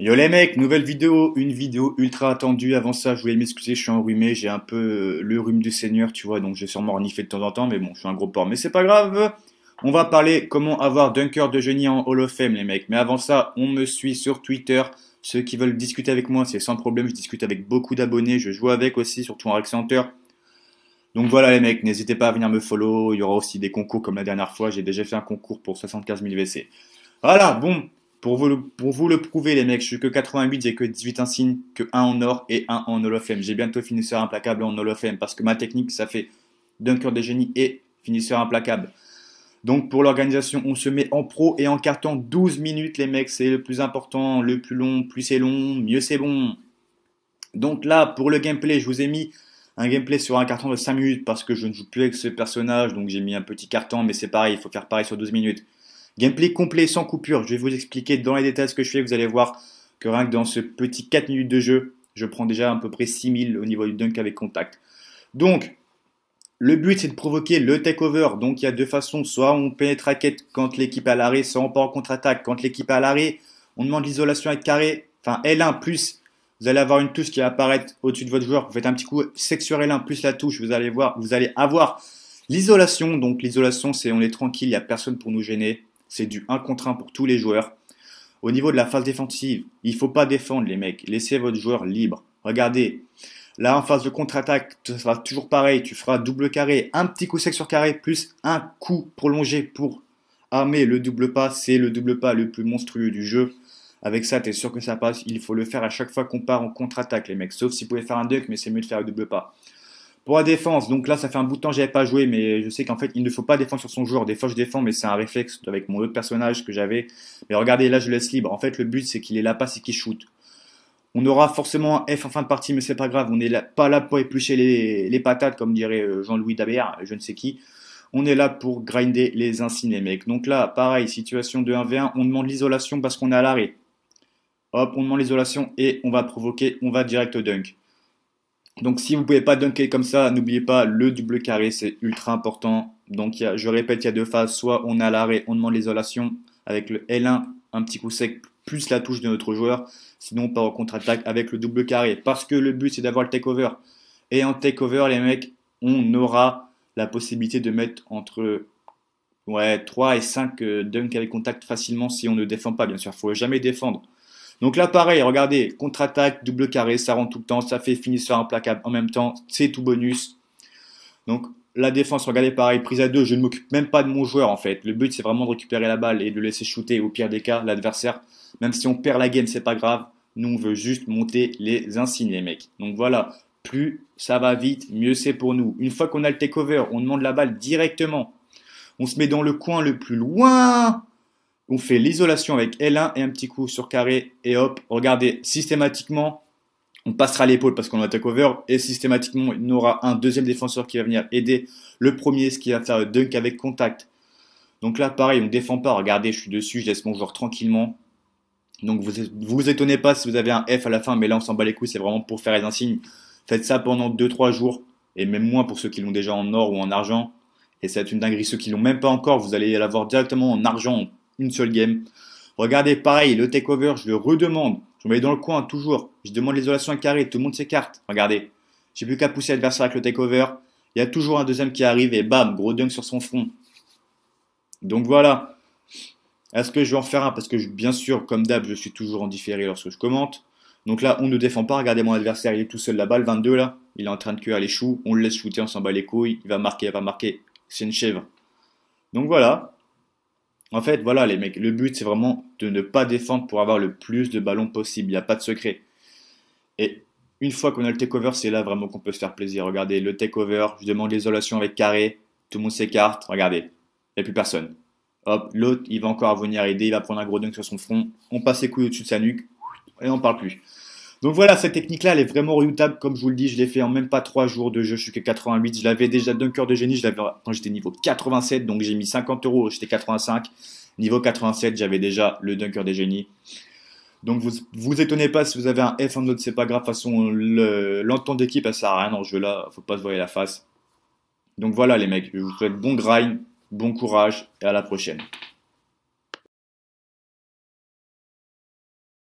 Yo les mecs, nouvelle vidéo, une vidéo ultra attendue. Avant ça, je voulais m'excuser, je suis enrhumé, j'ai un peu le rhume du seigneur, tu vois, donc j'ai sûrement reniflé de temps en temps, mais bon, je suis un gros porc, mais c'est pas grave. On va parler comment avoir Dunker de génie en Hall of Fame, les mecs. Mais avant ça, on me suit sur Twitter. Ceux qui veulent discuter avec moi, c'est sans problème, je discute avec beaucoup d'abonnés, je joue avec aussi, surtout en Rec Center. Donc voilà les mecs, n'hésitez pas à venir me follow, il y aura aussi des concours comme la dernière fois, j'ai déjà fait un concours pour 75 000 WC. Voilà, bon. Pour vous le prouver, les mecs, je suis que 88, j'ai que 18 insignes, que 1 en or et 1 en Hall of Fame. J'ai bientôt finisseur implacable en Hall of Fame parce que ma technique, ça fait Dunker des génies et finisseur implacable. Donc pour l'organisation, on se met en pro et en carton 12 minutes, les mecs. C'est le plus important, le plus long. Plus c'est long, mieux c'est bon. Donc là, pour le gameplay, je vous ai mis un gameplay sur un carton de 5 minutes parce que je ne joue plus avec ce personnage. Donc j'ai mis un petit carton, mais c'est pareil, il faut faire pareil sur 12 minutes. Gameplay complet sans coupure, je vais vous expliquer dans les détails ce que je fais, vous allez voir que rien que dans ce petit 4 minutes de jeu, je prends déjà à peu près 6000 au niveau du dunk avec contact. Donc, le but c'est de provoquer le takeover, donc il y a deux façons, soit on pénètre à quête quand l'équipe est à l'arrêt, soit on part en contre-attaque. Quand l'équipe est à l'arrêt, on demande l'isolation avec carré, enfin L1 plus, vous allez avoir une touche qui va apparaître au-dessus de votre joueur, vous faites un petit coup sur L1 plus la touche, vous allez voir, vous allez avoir l'isolation, donc l'isolation c'est on est tranquille, il n'y a personne pour nous gêner. C'est du 1 contre 1 pour tous les joueurs. Au niveau de la phase défensive, il ne faut pas défendre les mecs. Laissez votre joueur libre. Regardez, là en phase de contre-attaque, ce sera toujours pareil. Tu feras double carré, un petit coup sec sur carré, plus un coup prolongé pour armer le double pas. C'est le double pas le plus monstrueux du jeu. Avec ça, tu es sûr que ça passe. Il faut le faire à chaque fois qu'on part en contre-attaque, les mecs. Sauf si vous pouvez faire un dunk, mais c'est mieux de faire le double pas. Pour la défense, donc là ça fait un bout de temps que j'avais pas joué, mais je sais qu'en fait il ne faut pas défendre sur son joueur. Des fois je défends, mais c'est un réflexe avec mon autre personnage que j'avais. Mais regardez, là je le laisse libre. En fait le but c'est qu'il ait la passe et qu'il shoot. On aura forcément un F en fin de partie, mais c'est pas grave. On n'est pas là pour éplucher les patates, comme dirait Jean-Louis Dabert, je ne sais qui. On est là pour grinder les insignes, les mecs. Donc là, pareil, situation de 1v1, on demande l'isolation parce qu'on est à l'arrêt. Hop, on demande l'isolation et on va provoquer, on va direct au dunk. Donc si vous ne pouvez pas dunker comme ça, n'oubliez pas le double carré, c'est ultra important. Donc je répète, il y a deux phases, soit on est à l'arrêt, on demande l'isolation avec le L1, un petit coup sec, plus la touche de notre joueur. Sinon on part en contre-attaque avec le double carré, parce que le but c'est d'avoir le takeover. Et en takeover, les mecs, on aura la possibilité de mettre entre 3 et 5 dunks avec contact facilement si on ne défend pas, bien sûr, il ne faut jamais défendre. Donc là, pareil, regardez, contre-attaque, double carré, ça rentre tout le temps, ça fait finisseur implacable en même temps, c'est tout bonus. Donc la défense, regardez, pareil, prise à 2, je ne m'occupe même pas de mon joueur en fait. Le but, c'est vraiment de récupérer la balle et de laisser shooter au pire des cas l'adversaire. Même si on perd la game, c'est pas grave, nous on veut juste monter les insignes, les mecs. Donc voilà, plus ça va vite, mieux c'est pour nous. Une fois qu'on a le takeover, on demande la balle directement. On se met dans le coin le plus loin. On fait l'isolation avec L1 et un petit coup sur carré et hop, regardez, systématiquement, on passera l'épaule parce qu'on a takeover et systématiquement, il y aura un deuxième défenseur qui va venir aider le premier, ce qui va faire le dunk avec contact. Donc là, pareil, on ne défend pas, regardez, je suis dessus, je laisse mon joueur tranquillement. Donc vous étonnez pas si vous avez un F à la fin, mais là, on s'en bat les couilles, c'est vraiment pour faire les insignes. Faites ça pendant 2-3 jours et même moins pour ceux qui l'ont déjà en or ou en argent. Et ça va être une dinguerie, ceux qui l'ont même pas encore, vous allez l'avoir directement en argent. Une seule game. Regardez, pareil, le takeover, je le redemande. Je me mets dans le coin, toujours. Je demande l'isolation à carré, tout le monde s'écarte. Regardez, j'ai plus qu'à pousser l'adversaire avec le takeover. Il y a toujours un deuxième qui arrive et bam, gros dunk sur son front. Donc voilà. Est-ce que je vais en faire un? Parce que bien sûr, comme d'hab, je suis toujours en différé lorsque je commente. Donc là, on ne défend pas. Regardez mon adversaire, il est tout seul là-bas, le 22 là. Il est en train de cuire les choux. On le laisse shooter, on s'en bat les couilles. Il va marquer, il va pas marquer. C'est une chèvre. Donc voilà. En fait, voilà les mecs, le but c'est vraiment de ne pas défendre pour avoir le plus de ballons possible, il n'y a pas de secret. Et une fois qu'on a le takeover, c'est là vraiment qu'on peut se faire plaisir. Regardez, le takeover, je demande l'isolation avec carré, tout le monde s'écarte, regardez, il n'y a plus personne. Hop, l'autre, il va encore venir aider, il va prendre un gros dunk sur son front, on passe les couilles au-dessus de sa nuque, et on ne parle plus. Donc voilà, cette technique-là, elle est vraiment redoutable, comme je vous le dis, je l'ai fait en même pas 3 jours de jeu, je suis que 88, je l'avais déjà Dunker de génie, je l'avais quand j'étais niveau 87, donc j'ai mis 50 €, j'étais 85, niveau 87, j'avais déjà le Dunker des génies. Donc vous étonnez pas si vous avez un F en note, c'est pas grave, de toute façon, l'entente d'équipe, elle sert à rien dans ce jeu-là, faut pas se voir la face. Donc voilà les mecs, je vous souhaite bon grind, bon courage, et à la prochaine.